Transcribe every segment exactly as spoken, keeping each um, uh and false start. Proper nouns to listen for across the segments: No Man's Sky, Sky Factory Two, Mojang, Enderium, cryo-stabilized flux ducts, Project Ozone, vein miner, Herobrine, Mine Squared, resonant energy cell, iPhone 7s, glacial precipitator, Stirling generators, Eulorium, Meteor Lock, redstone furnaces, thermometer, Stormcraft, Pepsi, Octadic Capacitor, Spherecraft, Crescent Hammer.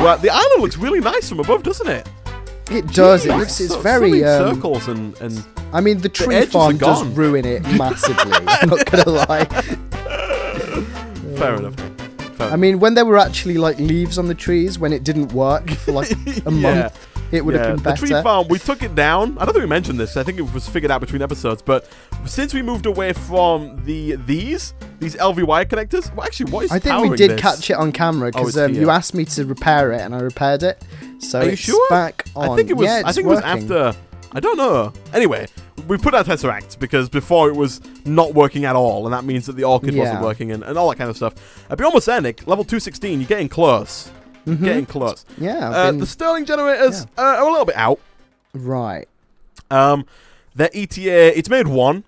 Right, the island looks really nice from above, doesn't it? It does. Jeez, it looks. It's so, very so um, circles and and. I mean, the tree the farm does ruin it massively. I'm not gonna lie. Fair enough. Fair I mean, when there were actually like leaves on the trees, when it didn't work for like a yeah. month. It would yeah, have been better. The tree farm, we took it down. I don't think we mentioned this. I think it was figured out between episodes. But since we moved away from the these, these L V Y connectors, well, actually, what is I think we did this? catch it on camera because oh, um, you asked me to repair it and I repaired it. So Are it's you sure? back on. I think it was, yeah, I think it was after. I don't know. Anyway, we put out tesseract because before it was not working at all. And that means that the orchid yeah. wasn't working and, and all that kind of stuff. I'd be almost there, Nick. Level two sixteen, you're getting close. Mm-hmm. Getting close. Yeah. Uh, been, the Stirling generators yeah. uh, are a little bit out. Right. Um, their E T A, it's made one.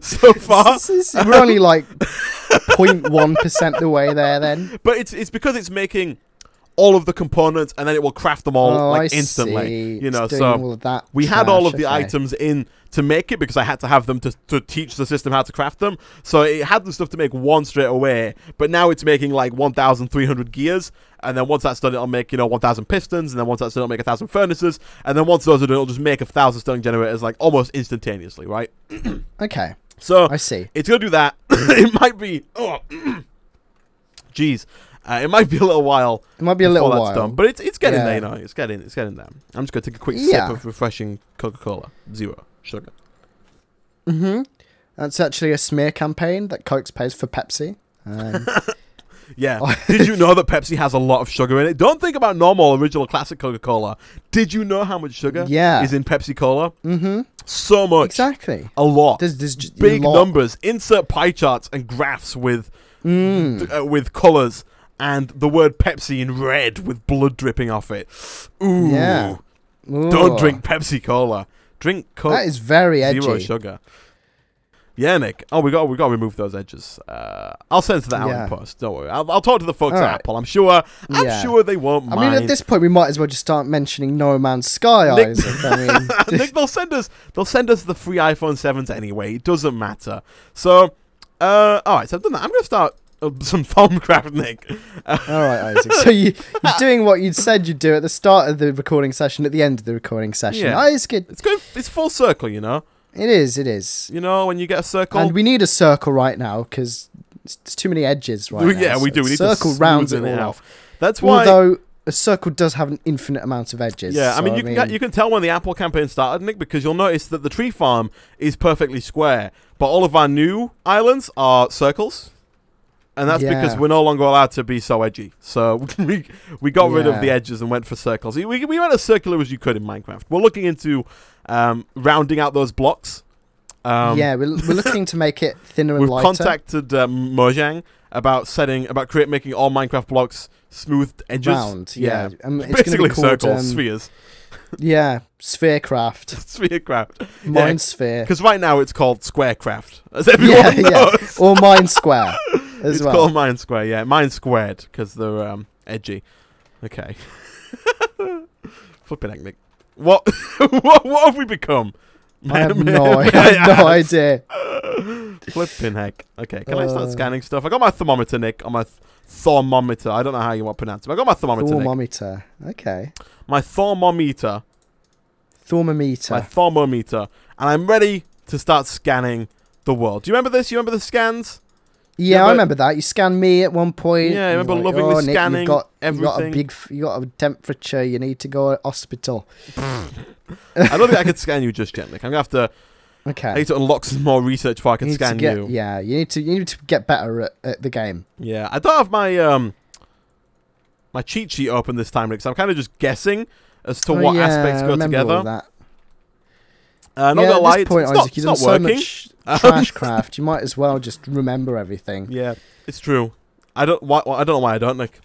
So far. Is, we're only like zero point one percent the way there then. But it's it's because it's making all of the components and then it will craft them all oh, like I instantly. See. You know, so all of that we trash, had all of the okay. items in to make it because I had to have them to, to teach the system how to craft them. So it had the stuff to make one straight away, but now it's making like one thousand three hundred gears. And then once that's done, it'll make, you know, one thousand pistons. And then once that's done, it'll make one thousand furnaces. And then once those are done, it'll just make one thousand Stirling generators like almost instantaneously, right? Okay. So I see. It's going to do that. It might be. Oh, jeez. Uh, it might be a little while. It might be a little that's while, done. but it's it's getting yeah. there. You know, it's getting it's getting there. I'm just gonna take a quick yeah. sip of refreshing Coca-Cola, zero sugar. Mhm. That's actually a smear campaign that Coke pays for Pepsi. Um, yeah. Did you know that Pepsi has a lot of sugar in it? Don't think about normal, original, classic Coca-Cola. Did you know how much sugar yeah. is in Pepsi Cola? Mhm. So much. Exactly. A lot. There's, there's big lot. numbers. Insert pie charts and graphs with mm. uh, with colors. And the word Pepsi in red with blood dripping off it. Ooh. Yeah. Ooh. Don't drink Pepsi Cola. Drink Coke. That is very edgy. Zero sugar. Yeah, Nick. Oh, we got we got to remove those edges. Uh, I'll send to that yeah. out in post. Don't worry. I'll, I'll talk to the folks right. at Apple. I'm sure. I'm yeah. sure they won't mind. I mean, at this point, we might as well just start mentioning No Man's Sky. Nick, Isaac. I mean. Nick, they'll send us. They'll send us the free iPhone sevens anyway. It doesn't matter. So, uh, all right. So I've done that. I'm gonna start. Some Thermocraft, Nick. All right, Isaac. So you, you're doing what you said you'd do at the start of the recording session, at the end of the recording session. Yeah. Isaac, it's going. It's full circle, you know. It is. It is. You know, when you get a circle, and we need a circle right now because there's too many edges right we, now. Yeah, so we do. We need circle to rounds it all off. That's why. Although a circle does have an infinite amount of edges. Yeah, I mean, so you, I mean can, you can tell when the Apple campaign started, Nick, because you'll notice that the tree farm is perfectly square, but all of our new islands are circles. And that's yeah. because we're no longer allowed to be so edgy. So we we got yeah. rid of the edges and went for circles. We, we went as circular as you could in Minecraft. We're looking into um, rounding out those blocks. Um, yeah, we're, we're looking to make it thinner and lighter. We've contacted um, Mojang about setting about create making all Minecraft blocks smoothed edges. Round, yeah, yeah. Um, it's basically be called, circles, um, spheres. Yeah, Spherecraft. Spherecraft. Mine yeah. Sphere. Because right now it's called Squarecraft, as everyone yeah, knows. Yeah. Or Mine Square. As it's well. called Mine Square, yeah. Mine Squared, because they're um, edgy. Okay. Flipping hectic. What, what What have we become? I have no, I have no idea. Flipping heck. Okay, can uh, I start scanning stuff? I got my thermometer, Nick, on my th thermometer. I don't know how you want to pronounce it, but I got my thermometer, Thermometer, Nick. okay. My thermometer. Thermometer. My thermometer. And I'm ready to start scanning the world. Do you remember this? You remember the scans? Yeah, remember? I remember that. You scanned me at one point. Yeah, I remember like, lovingly oh, Nick, scanning you've got, everything. You got a big, you got a temperature. You need to go to hospital. I don't think I could scan you just yet, Nick. I'm gonna have to. Okay. I need to unlock some more research before I can you scan get, you. Yeah, you need to. You need to get better at, at the game. Yeah, I don't have my um my cheat sheet open this time, Nick. So I'm kind of just guessing as to oh, what yeah, aspects go together. All that. Uh, not yeah, at lie, this point, it's Isaac, you've done so much trash craft. You might as well just remember everything. Yeah, it's true. I don't. Why, I don't know why I don't, Nick.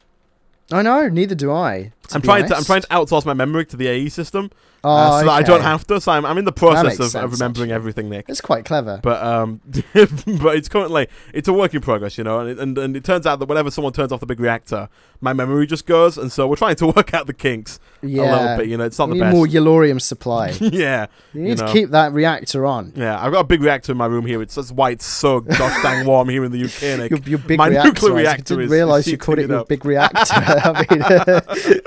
I know. Neither do I. I'm trying honest. to. I'm trying to outsource my memory to the A E system. Oh, uh, so okay. that I don't have to. So I'm, I'm in the process of, sense, of remembering actually. everything, Nick. It's quite clever. But um, but it's currently it's a work in progress, you know. And it, and, and it turns out that whenever someone turns off the big reactor, my memory just goes. And so we're trying to work out the kinks yeah. a little bit. You know, it's not you the need best. More Eulorium supply. yeah, you need you know. to keep that reactor on. Yeah, I've got a big reactor in my room here. It's that's why it's so gosh dang warm here in the U K, Nick. your, your big my reactor nuclear reactor. I didn't realise you called it your big reactor. I mean.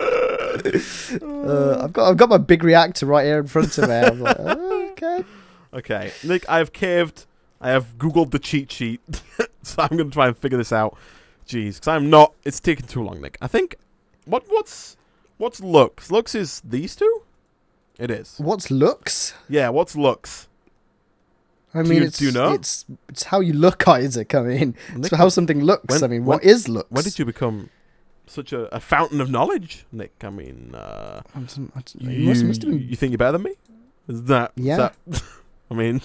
uh, I've got I've got my big reactor right here in front of me. I'm like, oh, okay, okay, Nick. I have caved. I have Googled the cheat sheet, so I'm going to try and figure this out. Jeez, because I'm not. It's taking too long, Nick. I think. What what's what's Lux? Lux is these two. It is. What's Lux? Yeah, what's Lux? I mean, do you, it's do you know? it's it's how you look, Isaac. I mean, Nick, it's how something looks. When, I mean, when, what is Lux? When did you become such a, a fountain of knowledge, Nick? I mean, uh, I don't, I don't, you, must, must have been... you think you're better than me? Is that? Yeah. Is that, I mean,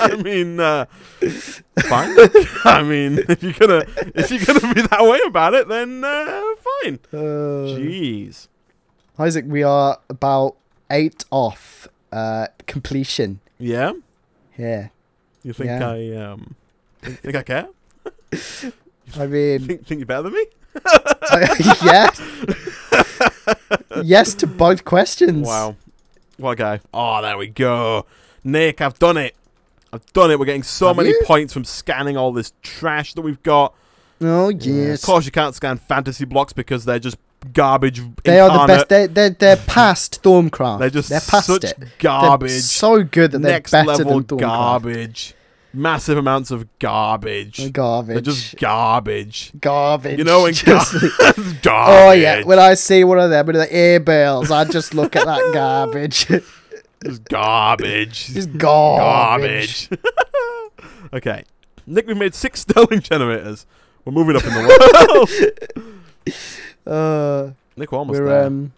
I mean, uh, fine. I mean, if you're gonna if you're gonna be that way about it, then uh, fine. Uh, Jeez, Isaac, we are about eight off uh, completion. Yeah. Yeah. You think yeah. I um think, think I care? I mean, think, think you're better than me? yeah. yes to both questions. Wow. What a guy. Oh, there we go. Nick, I've done it. I've done it. We're getting so Have many you? points from scanning all this trash that we've got. Oh, yes. Of course, you can't scan fantasy blocks because they're just garbage. They incarnate. are the best. They're, they're, they're past Stormcraft. They're just they're past such it. garbage. They're so good that they're Next better level than Stormcraft. garbage. Massive amounts of garbage. Garbage. They're just garbage. Garbage. You know, and gar garbage. Oh, yeah. When I see one of them with the air bells, I just look at that garbage. Just garbage. Just garbage. Garbage. Okay. Nick, we've made six Stirling generators. We're moving up in the world. uh, Nick, we're almost we're, there. Um,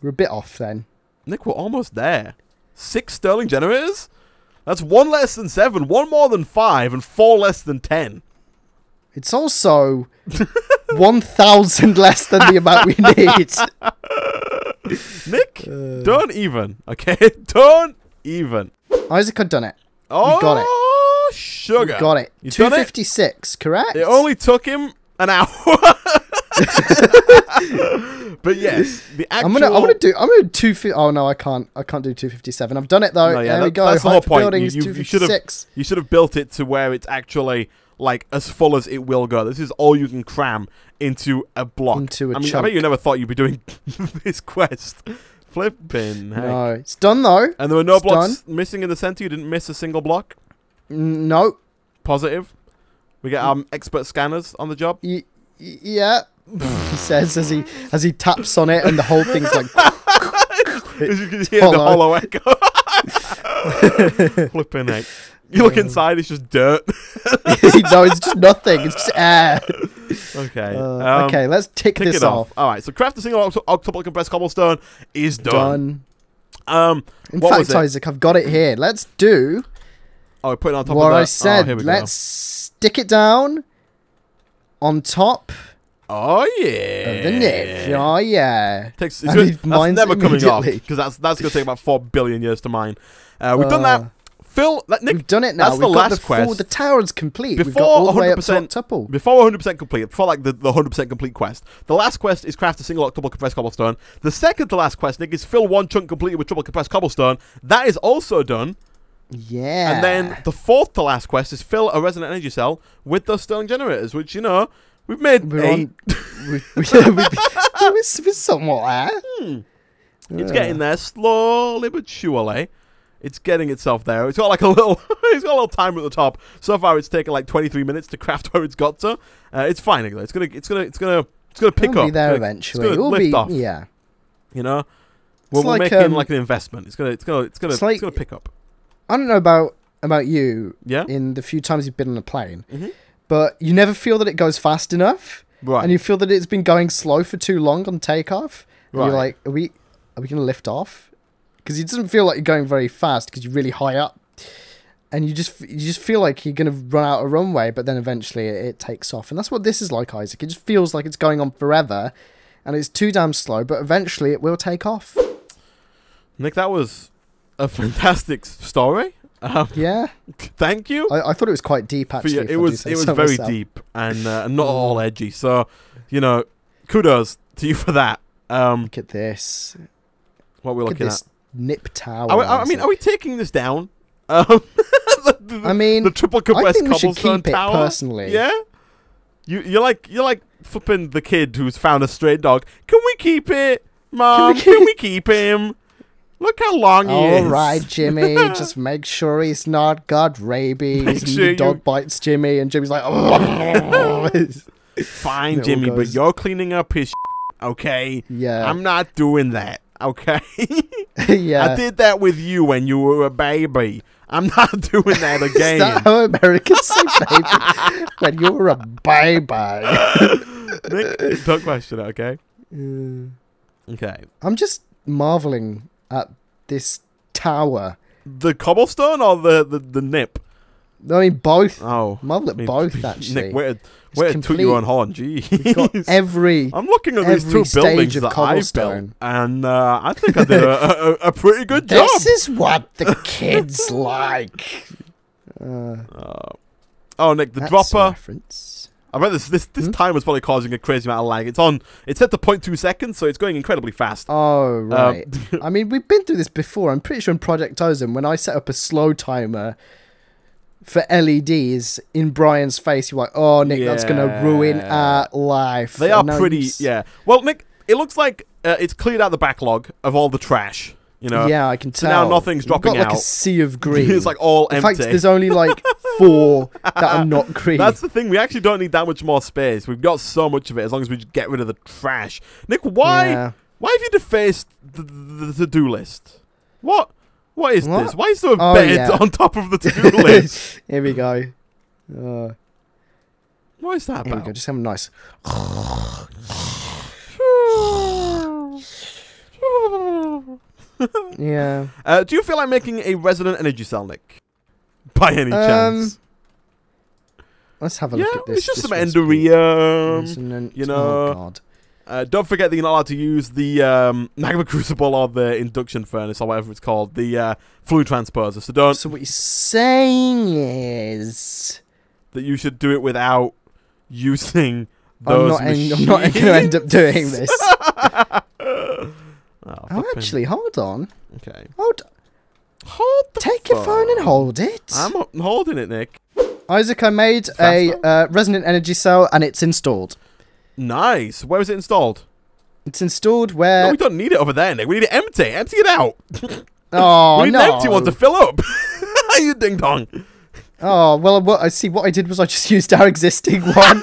we're a bit off then. Nick, we're almost there. Six Stirling generators? That's one less than seven, one more than five, and four less than ten. It's also one thousand less than the amount we need. Nick, uh, don't even. Okay, don't even. Isaac, I've done it. Oh, you got it. Oh, sugar. You got it. You two fifty-six, correct? It only took him an hour. But yes, the actual I'm gonna, I want to do. I'm gonna two. Oh no, I can't. I can't do two fifty-seven. I've done it though. No, yeah, there that, we go. That's the whole point. You, you, you should have. You should have built it to where it's actually like as full as it will go. This is all you can cram into a block. Into a I mean, chunk. I bet you never thought you'd be doing this quest. Flipping. Heck. No, it's done though. And there were no it's blocks done. missing in the center. You didn't miss a single block. No. Positive. We get um expert scanners on the job. Y yeah. he says as he as he taps on it and the whole thing's like as you can hear hollow. the hollow echo. Flipping it. You look inside, it's just dirt. No, it's just nothing. It's just air. Okay. Uh, um, okay, let's tick, tick this off. off. All right. So craft a single octopus compressed cobblestone is done. done. Um. In fact, Isaac, I've got it here. Let's do. Oh, put it on top what of that. I said. Oh, here we let's go. stick it down on top. Oh yeah, the niche. Oh yeah. Takes, it's good. That's never coming off because that's that's gonna take about four billion years to mine. Uh, we've uh, done that. Phil, that, Nick, we've done it now. That's we've the got last the quest. Full, the tower's complete. Before we've got all the way up to Octuple. Before one hundred percent complete, before like the one hundred percent complete quest, the last quest is craft a single octuple compressed cobblestone. The second to last quest, Nick, is fill one chunk completely with triple compressed cobblestone. That is also done. Yeah. And then the fourth to last quest is fill a resonant energy cell with those Stirling generators, which you know. We've made We're eight. We're we, somewhat there. Hmm. Yeah. It's getting there slowly but surely. It's getting itself there. It's got like a little. It's got a little timer at the top. So far, it's taken like twenty-three minutes to craft where it's got to. Uh, it's fine. It's gonna. It's gonna. It's gonna. It's gonna pick we'll up. Be there it's gonna, eventually. It's gonna we'll lift be, off. Yeah. You know, we're, we're like, making um, like an investment. It's gonna. It's gonna. It's gonna. It's, like, it's gonna pick up. I don't know about about you. Yeah. In the few times you've been on a plane. Mm-hmm. But you never feel that it goes fast enough, right? And you feel that it's been going slow for too long on takeoff. And right. You're like, are we, are we gonna lift off? Because it doesn't feel like you're going very fast because you're really high up, and you just you just feel like you're gonna run out of runway. But then eventually it, it takes off, and that's what this is like, Isaac. It just feels like it's going on forever, and it's too damn slow. But eventually it will take off. Nick, that was a fantastic story. Um, yeah. Thank you. I, I thought it was quite deep, actually. For, yeah, it was it was so very myself. deep and uh, not all edgy. So, you know, kudos to you for that. Um, look at this. What we're we looking at. This nip tower. Are we, I mean, are we taking this down? Um, the, the, I mean, the triple compressed I think we should cobblestone keep tower. It personally, yeah. You you're like you're like flipping the kid who's found a stray dog. Can we keep it, Mom? Can we keep, Can we keep him? Look how long he is. All right, Jimmy. Just make sure he's not got rabies. Make and sure the dog you... bites Jimmy, and Jimmy's like, oh. Fine, Jimmy, goes... but you're cleaning up his. Sh okay. Yeah. I'm not doing that. Okay. Yeah. I did that with you when you were a baby. I'm not doing that again. Is that how Americans say baby? When you were a baby. Don't question it, okay? Uh, okay. I'm just marveling at this tower. The cobblestone or the, the, the nip? I mean, both. Oh. Marvel at I mean, both, actually. Nick, where, where took you on horn? Jeez. We've got every I'm looking at these two buildings that I built, and uh, I think I did a, a, a pretty good job. This is what the kids like. Uh, uh, oh, Nick, the that's dropper. A reference. I bet this this, this hmm? time was probably causing a crazy amount of lag. It's on. It's set to zero point two seconds, so it's going incredibly fast. Oh right. Um, I mean, we've been through this before. I'm pretty sure in Project Ozone, when I set up a slow timer for L E Ds in Brian's face, you're like, oh, Nick, yeah. that's going to ruin our life. They are pretty, yeah. Well, Nick, it looks like uh, it's cleared out the backlog of all the trash, you know? Yeah, I can tell. So now nothing's dropping out. You've got like a sea of green. It's like all empty. In fact, there's only like four that are not green. That's the thing. We actually don't need that much more space. We've got so much of it as long as we just get rid of the trash. Nick, why yeah. why have you defaced the, the to-do list? What? What is what? this? Why is there a oh, bed yeah. on top of the to-do list? Here we go. Uh, what is that here about? We go. Just have a nice... yeah. Uh, do you feel like making a resonant energy cell, Nick? By any um, chance? Let's have a yeah, look at this. It's just this some Enderium. You know... Oh, God. Uh, don't forget that you're not allowed to use the um, magma crucible or the induction furnace or whatever it's called, the uh, fluid transposer. So don't. So what you're saying is that you should do it without using those. I'm not, en not going to end up doing this. oh, oh actually, hold on. Okay. Hold. Hold. The Take phone. your phone and hold it. I'm holding it, Nick. Isaac, I made Faster. a uh, resonant energy cell and it's installed. Nice. Where is it installed? It's installed where... No, we don't need it over there, Nick. We need it empty. Empty it out. Oh, no. We need no. an empty one to fill up. You ding-dong. Oh, well, what, I see. What I did was I just used our existing one.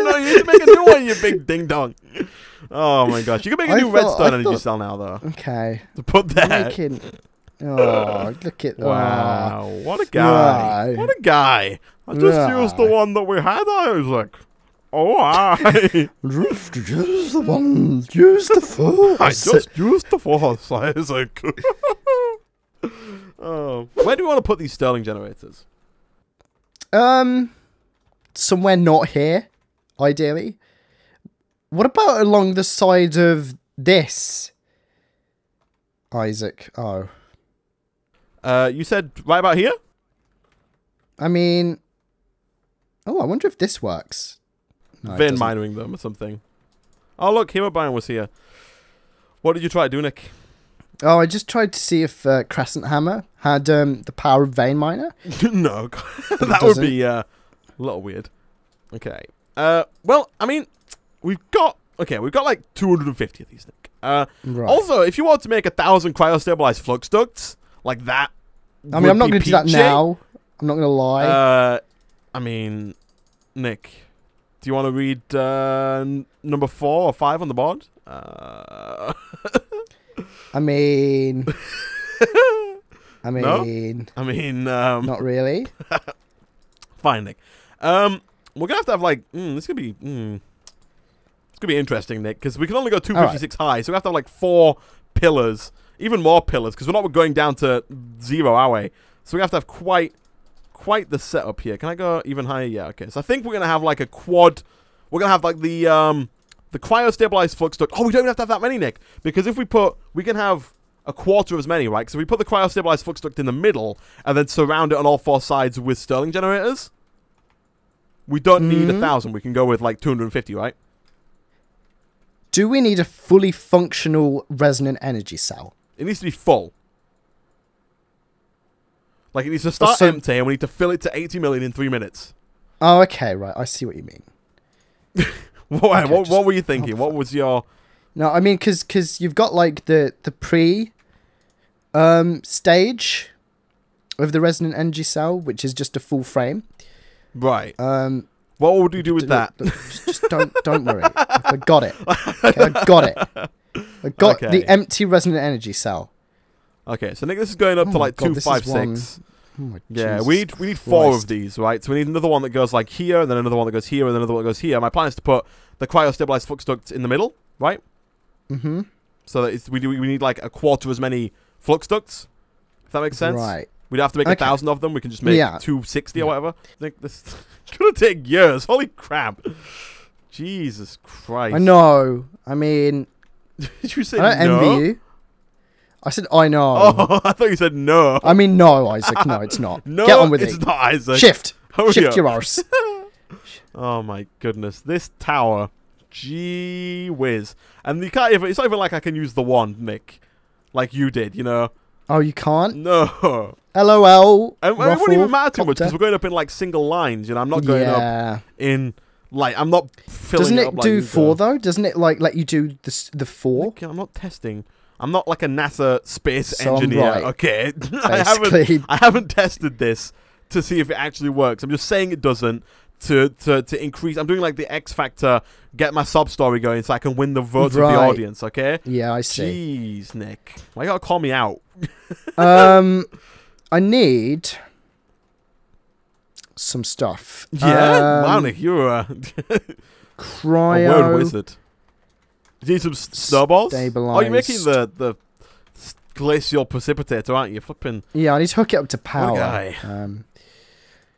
No, you need to make a new one, you big ding-dong. Oh, my gosh. You can make a I new thought, redstone thought, energy cell now, though. Okay. To put there. Making... Oh, look at that. Wow. Oh. What a guy. Yeah. What a guy. I just yeah. used the one that we had, Isaac. Oh, I just use the one, use the force. I just used the force, Isaac. Oh. Where do we want to put these Stirling generators? Um, somewhere not here, ideally. What about along the side of this, Isaac? Oh. Uh, you said right about here? I mean, oh, I wonder if this works. No, vein minering them or something. Oh, look, Herobrine was here. What did you try to do, Nick? Oh, I just tried to see if uh, Crescent Hammer had um, the power of vein miner. No, that would be uh, a little weird. Okay. Uh, well, I mean, we've got okay, we've got like two hundred fifty of these, Nick. Uh, right. Also, if you want to make a thousand cryo-stabilized flux ducts like that, I mean, I'm not going to do that now. I'm not going to lie. Uh, I mean, Nick. Do you want to read uh, number four or five on the board? Uh... I mean... I mean... No? I mean... Um... Not really. Fine, Nick. Um, we're going to have to have, like... Mm, this is going to be... Mm, it's going to be interesting, Nick, because we can only go two fifty-six right. high, so we have to have, like, four pillars. Even more pillars, because we're not going down to zero, are we? So we have to have quite... quite the setup here. Can I go even higher? Yeah, okay. So I think we're going to have like a quad. We're going to have like the um, the cryo-stabilized flux duct. Oh, we don't even have to have that many, Nick. Because if we put, we can have a quarter as many, right? So we put the cryo-stabilized flux duct in the middle and then surround it on all four sides with Stirling generators. We don't mm-hmm. need a thousand. We can go with like two hundred fifty, right? Do we need a fully functional resonant energy cell? It needs to be full. Like, it needs to start so, empty, and we need to fill it to eighty million in three minutes. Oh, okay, right. I see what you mean. what, okay, what, just, what were you thinking? Oh, what was your... No, I mean, because because you've got, like, the, the pre um, stage of the resonant energy cell, which is just a full frame. Right. Um... What would you do with that? Just, just don't, don't worry. I got it. Okay, I got it. I got okay. the empty resonant energy cell. Okay, so Nick, this is going up oh to like God, two, five, six. Oh my yeah, Jesus we need we need four Christ. of these, right? So we need another one that goes like here, and then another one that goes here, and then another one that goes here. My plan is to put the cryo-stabilized flux ducts in the middle, right? Mm-hmm. So that it's, we do, we need like a quarter as many flux ducts. If that makes sense, right? We'd have to make a okay. thousand of them. We can just make yeah. two sixty yeah. or whatever. I think this is going to take years. Holy crap. Jesus Christ. I know. I mean... Did you say I don't no? envy you. I said, I know. Oh, I thought you said no. I mean, no, Isaac. No, it's not. no, Get on with it's it. It's not, Isaac. Shift. Hurry Shift up. your arse. Oh, my goodness. This tower. Gee whiz. And you can't even... It's not even like I can use the wand, Nick. Like you did, you know? Oh, you can't? No. LOL. And ruffle, it wouldn't even matter too much because we're going up in like single lines. You know, I'm not going yeah. up in like I'm not filling. Doesn't it, it up, do like, four though? Doesn't it like let you do the the four? I'm not testing. I'm not like a NASA space so engineer. Right. Okay, I haven't I haven't tested this to see if it actually works. I'm just saying it doesn't to to to increase. I'm doing like the X Factor, get my sub story going so I can win the votes right. of the audience. Okay. Yeah, I see. Jeez, Nick, why you gotta call me out? um. I need some stuff. Yeah, um, wow, Nick, you're a cryo a word wizard. You need some snowballs. Oh, you're making the the glacial precipitator, aren't you? Flipping. Yeah, I need to hook it up to power. Okay. Um,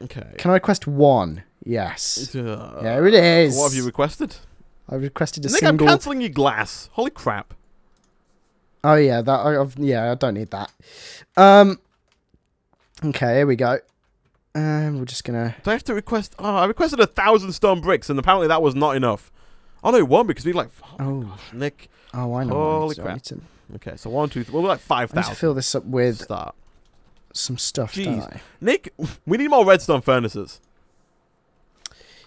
okay. Can I request one? Yes. Uh, there it is. What have you requested? I requested a Nick, single. Nick, I'm cancelling your glass. Holy crap. Oh yeah, that. I, I've, yeah, I don't need that. Um. Okay, here we go. Um, we're just gonna... Do I have to request... Oh, I requested a thousand stone bricks, and apparently that was not enough. Oh, no, it won, because we like... Oh, oh. Gosh, Nick. Oh, I know. Holy crap. To... Okay, so one, two, three... We'll do like five thousand. I need to fill this up with Start. some stuff, Jeez. don't I? Nick, we need more redstone furnaces.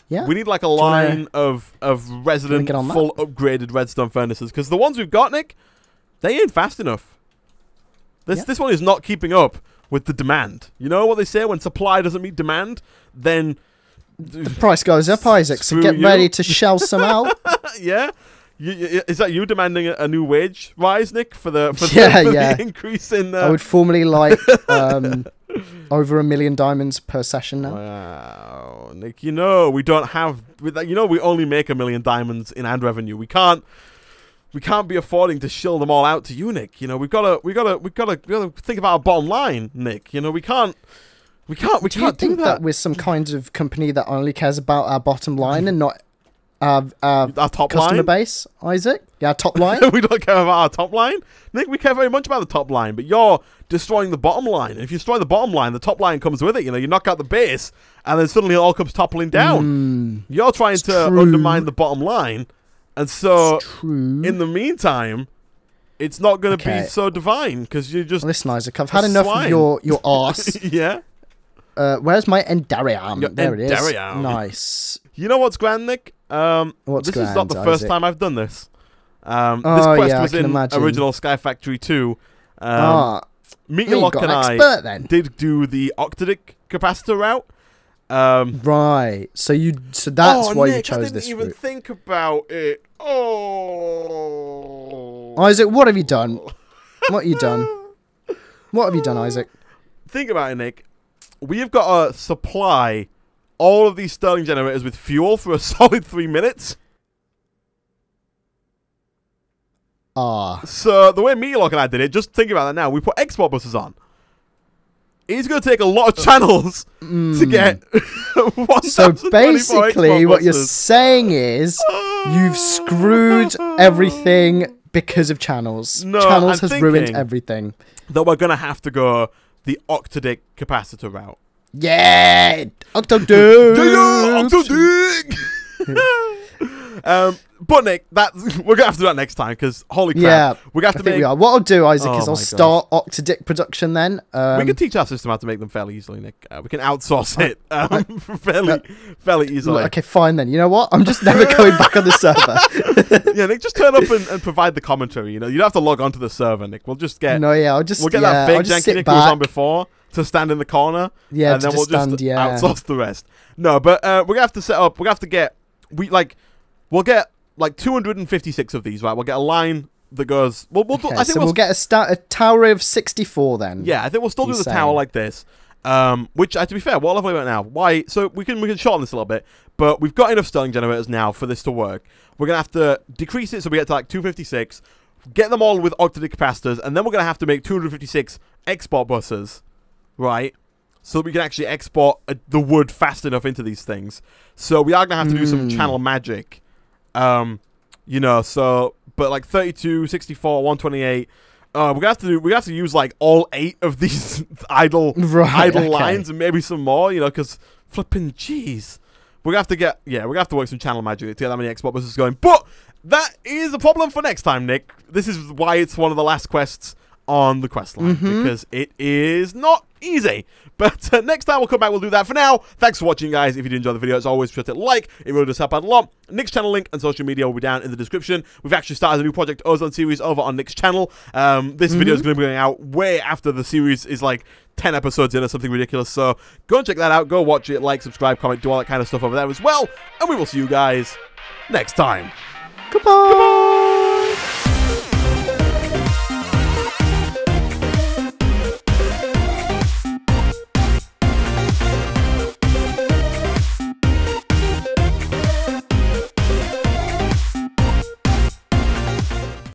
Yeah. We need, like, a line I... of, of resident, full that? upgraded redstone furnaces, because the ones we've got, Nick, they ain't fast enough. This, yeah. this one is not keeping up with the demand. You know what they say? When supply doesn't meet demand, then... The price goes up, Isaac, so get you. ready to shell some out. Yeah? You, you, is that you demanding a new wage rise, Nick, for the, for yeah, the, for yeah. the increase in... Uh... I would formerly like um, over a million diamonds per session now. Wow, Nick, you know we don't have... You know we only make a million diamonds in ad revenue. We can't... We can't be affording to shill them all out to you, Nick. You know we've got to, we gotta, we gotta, we gotta think about our bottom line, Nick. You know we can't, we can't, we do can't you think do that. that. We're some kind of company that only cares about our bottom line and not our, our, our top customer line? base, Isaac. Yeah, our top line. We don't care about our top line, Nick. We care very much about the top line, but you're destroying the bottom line. And if you destroy the bottom line, the top line comes with it. You know, you knock out the base, and then suddenly it all comes toppling down. Mm, you're trying to true. undermine the bottom line. And so, in the meantime, it's not going to okay. be so divine because you just listen, Isaac. I've had swine. enough of your your arse. Yeah. Uh, where's my Enderium? Your there Enderium. it is. Nice. You know what's grand, Nick? Um, what's this grand, is not the first Isaac? time I've done this. Um, oh, this quest yeah, was in imagine. original Sky Factory Two. Um, ah, Meteor Lock and an expert, I then. did do the Octadic Capacitor route. Um, right, so you so that's oh, why Nick, you chose this. I didn't this even route. think about it. Oh, Isaac, what have you done? What have you done? What have you done, Isaac? Think about it, Nick. We have got to supply all of these Stirling generators with fuel for a solid three minutes. Ah. So the way Meteor Lock and I did it, just think about that now. We put export buses on. It's going to take a lot of channels mm. to get one. So basically what you're saying is you've screwed everything because of channels. No, channels I'm has ruined everything. That we're gonna have to go the Octadic Capacitor route. Yeah, Octadic. Octadic. um, but Nick, that we're gonna have to do that next time because holy crap, yeah, we're gonna have to I think make. We are. What I'll do, Isaac, oh is I'll God. start Octadic production then. Um, we can teach our system how to make them fairly easily, Nick. Uh, we can outsource it um, I, fairly, uh, fairly easily. Okay, fine then. You know what? I'm just never going back on the server. Yeah, Nick, just turn up and, and provide the commentary. You know, you don't have to log onto the server, Nick. We'll just get. No, yeah, I'll just. We'll get yeah, that big janky Nick who was on before to stand in the corner. Yeah, and then just we'll stand, just yeah. outsource the rest. No, but uh, we're gonna have to set up. We're gonna have to get we like. We'll get. Like two hundred fifty-six of these, right? We'll get a line that goes. Well, we'll. Okay, do, I think so we'll, we'll get a, start, a tower of sixty-four then. Yeah, I think we'll still do the saying. tower like this. Um, which, uh, to be fair, what level are we at now? Why? So we can we can shorten this a little bit, but we've got enough Stirling generators now for this to work. We're gonna have to decrease it so we get to like two fifty-six, get them all with octadic capacitors, and then we're gonna have to make two hundred fifty-six export buses, right? So that we can actually export uh, the wood fast enough into these things. So we are gonna have to mm. do some channel magic. Um, you know, so, but like thirty-two, sixty-four, one twenty-eight, uh, we're gonna have to do, we have to use like all eight of these idle, right, idle okay. lines and maybe some more, you know, cause flipping jeez, we're gonna have to get, yeah, we're gonna have to work some channel magic to get that many export buses going, but that is a problem for next time, Nick. This is why it's one of the last quests on the quest line, mm-hmm. because it is not easy. But uh, next time we'll come back, we'll do that. For now, thanks for watching, guys. If you did enjoy the video, as always, be sure to like. It really does help out a lot. Nick's channel link and social media will be down in the description. We've actually started a new Project Ozone series over on Nick's channel. Um, this mm-hmm. video is going to be going out way after the series is like ten episodes in or something ridiculous. So go and check that out. Go watch it, like, subscribe, comment, do all that kind of stuff over there as well. And we will see you guys next time. Goodbye. Goodbye.